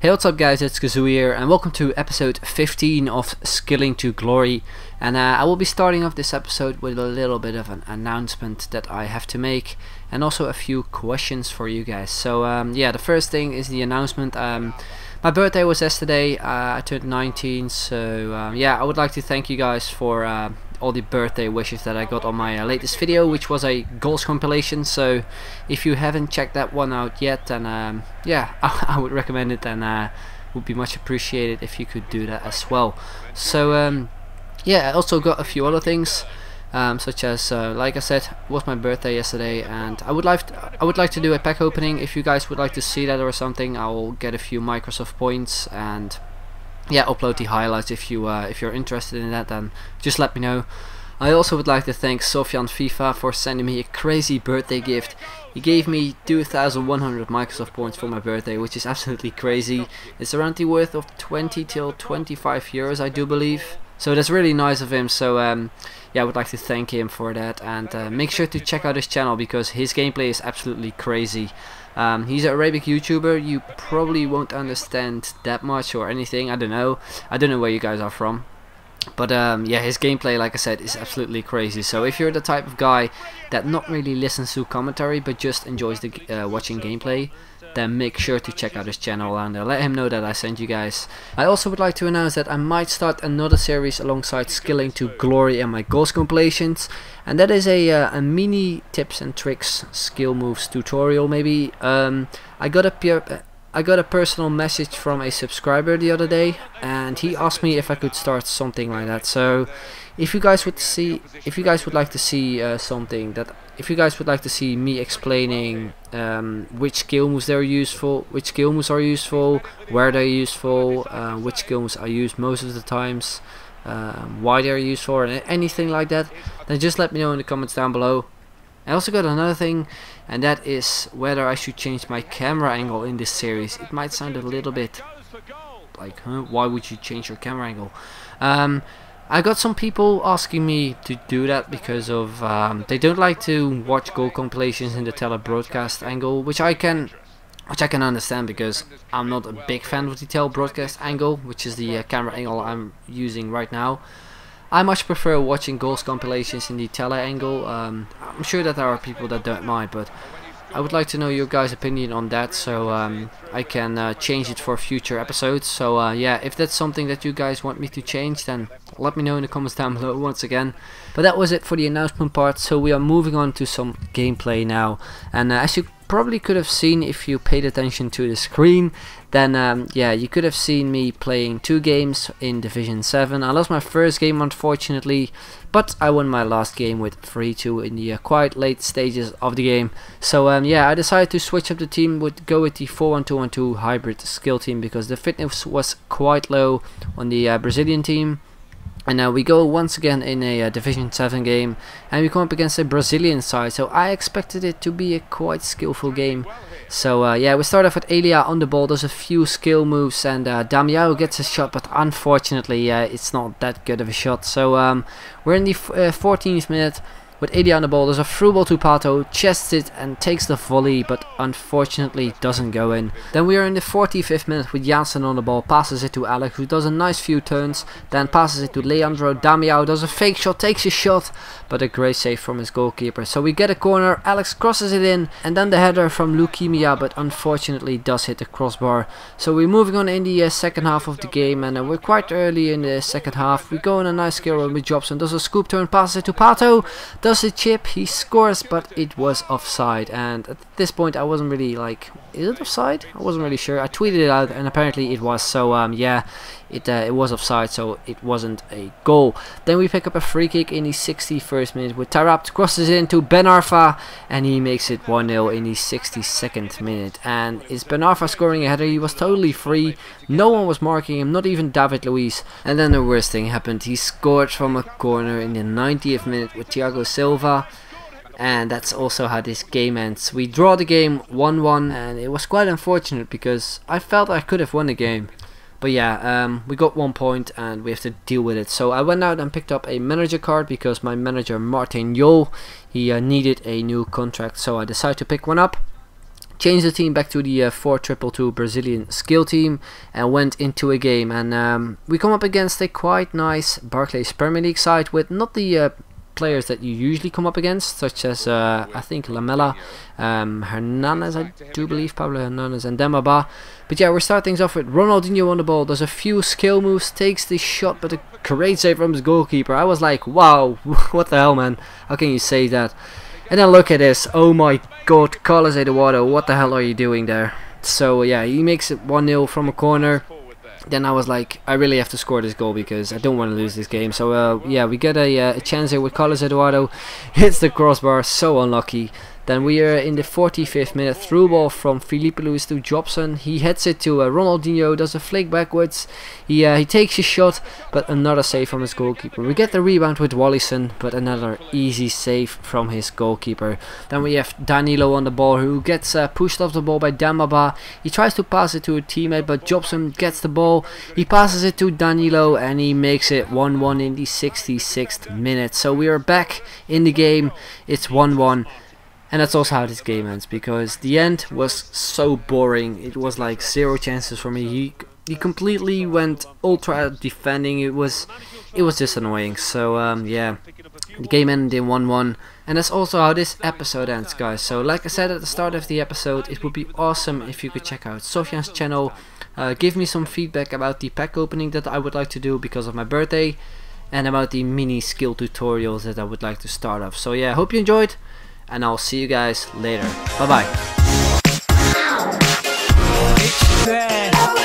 Hey, what's up guys, it's Kazoo here and welcome to episode 15 of Skilling to Glory. And I will be starting off this episode with a little bit of an announcement that I have to make, and also a few questions for you guys. So yeah, the first thing is the announcement. My birthday was yesterday, I turned 19, so yeah, I would like to thank you guys for all the birthday wishes that I got on my latest video, which was a goals compilation. So if you haven't checked that one out yet, then yeah, I would recommend it, and would be much appreciated if you could do that as well. So yeah, I also got a few other things, such as, like I said, was my birthday yesterday, and I would like to do a pack opening. If you guys would like to see that or something, I'll get a few Microsoft points and yeah, upload the highlights. If you if you're interested in that, then just let me know. I also would like to thank SofyanFIFA for sending me a crazy birthday gift. He gave me 2,100 Microsoft points for my birthday, which is absolutely crazy. It's around the worth of 20 till 25 euros, I do believe. So that's really nice of him. So yeah, I would like to thank him for that, and make sure to check out his channel because his gameplay is absolutely crazy. He's an Arabic YouTuber. You probably won't understand that much or anything, I don't know where you guys are from, but yeah, his gameplay, like I said, is absolutely crazy. So if you're the type of guy that not really listens to commentary but just enjoys the watching gameplay, then make sure to check out his channel and let him know that I sent you guys. I also would like to announce that I might start another series alongside Skilling to Glory and my goals compilations, and that is a mini tips and tricks skill moves tutorial maybe. I got a personal message from a subscriber the other day, and he asked me if I could start something like that. So if you guys would like to see me explaining which skill moves they're useful, which skill moves are useful, where they're useful, which skill moves I use most of the times, why they're useful, and anything like that, then just let me know in the comments down below. I also got another thing, and that is whether I should change my camera angle in this series. It might sound a little bit like, huh, why would you change your camera angle? I got some people asking me to do that because of they don't like to watch goal compilations in the tele-broadcast angle, which I can understand because I'm not a big fan of the tele-broadcast angle, which is the camera angle I'm using right now. I much prefer watching goals compilations in the tele angle. I'm sure that there are people that don't mind, but I would like to know your guys' opinion on that, so I can change it for future episodes. So yeah, if that's something that you guys want me to change, then let me know in the comments down below once again. But that was it for the announcement part, so we are moving on to some gameplay now. And as you probably could have seen if you paid attention to the screen, then yeah, you could have seen me playing 2 games in Division 7. I lost my first game, unfortunately, but I won my last game with 3-2 in the quite late stages of the game. So yeah, I decided to switch up the team, go with the 4-1-2-1-2 hybrid skill team because the fitness was quite low on the Brazilian team. And now we go once again in a Division 7 game, and we come up against a Brazilian side, so I expected it to be a quite skillful game. So yeah, we start off with Elia on the ball, does a few skill moves, and Damião gets a shot, but unfortunately it's not that good of a shot. So we're in the 14th minute with Elia on the ball, does a through ball to Pato, chests it and takes the volley, but unfortunately doesn't go in. Then we are in the 45th minute with Janssen on the ball, passes it to Alex, who does a nice few turns, then passes it to Leandro Damião, does a fake shot, takes a shot, but a great save from his goalkeeper. So we get a corner, Alex crosses it in, and then the header from Lukimia, but unfortunately does hit the crossbar. So we're moving on in the second half of the game, and we're quite early in the second half. We go on a nice skill run with Jobson, does a scoop turn, passes it to Pato, does a chip, he scores, but it was offside, and at this point I wasn't really like, is it offside? I wasn't really sure. I tweeted it out and apparently it was, so yeah, it was offside, so it wasn't a goal. Then we pick up a free kick in the 61st minute with Tarapt, crosses it into Ben Arfa, and he makes it 1-0 in the 62nd minute. And it's Ben Arfa scoring a header, he was totally free, no one was marking him, not even David Luiz. And then the worst thing happened, he scored from a corner in the 90th minute with Thiago Silva, and that's also how this game ends. We draw the game 1-1, and it was quite unfortunate because I felt I could have won the game, but yeah, we got 1 point and we have to deal with it. So I went out and picked up a manager card because my manager Martin Jol, he needed a new contract, so I decided to pick one up. changed the team back to the 4-2-2 Brazilian skill team and went into a game. And we come up against a quite nice Barclays Premier League side with not the players that you usually come up against, such as I think Lamela, Hernandez, I do believe, Pablo Hernandez and Demba Ba. But yeah, we start things off with Ronaldinho on the ball, does a few skill moves, takes the shot, but a great save from his goalkeeper. I was like, wow, what the hell, man, how can you save that? And then look at this, oh my god, Carlos Eduardo, what the hell are you doing there? So yeah, he makes it 1-0 from a corner. Then I was like, I really have to score this goal because I don't want to lose this game. So yeah, we get a chance here with Carlos Eduardo, hits the crossbar, so unlucky. Then we are in the 45th minute, through ball from Felipe Luis to Jobson. He heads it to Ronaldinho, does a flick backwards. He takes his shot, but another save from his goalkeeper. We get the rebound with Wallison, but another easy save from his goalkeeper. Then we have Danilo on the ball, who gets pushed off the ball by Demba Ba. He tries to pass it to a teammate, but Jobson gets the ball. He passes it to Danilo, and he makes it 1-1 in the 66th minute. So we are back in the game. It's 1-1. And that's also how this game ends, because the end was so boring. It was like zero chances for me. He completely went ultra defending. It was just annoying. So yeah, the game ended in 1-1. And that's also how this episode ends, guys. So like I said at the start of the episode, it would be awesome if you could check out Sofyan's channel. Give me some feedback about the pack opening that I would like to do because of my birthday, and about the mini skill tutorials that I would like to start off. So yeah, hope you enjoyed. And I'll see you guys later. Bye bye.